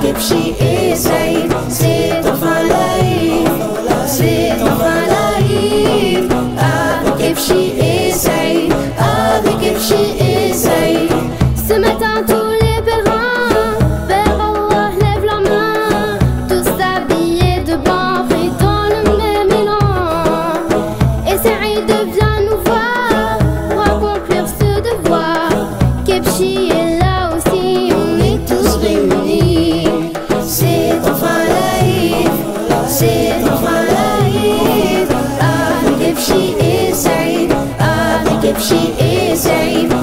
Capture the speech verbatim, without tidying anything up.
Kebchi is Saïd, ah, Kebchi is Saïd.